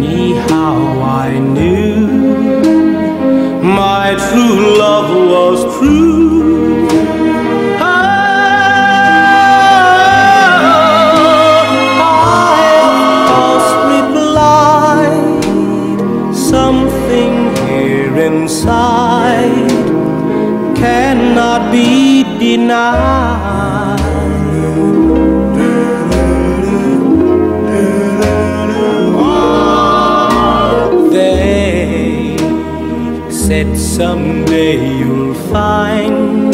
me how I knew my true love was true. Oh, I first replied, something here inside cannot be denied. Someday you'll find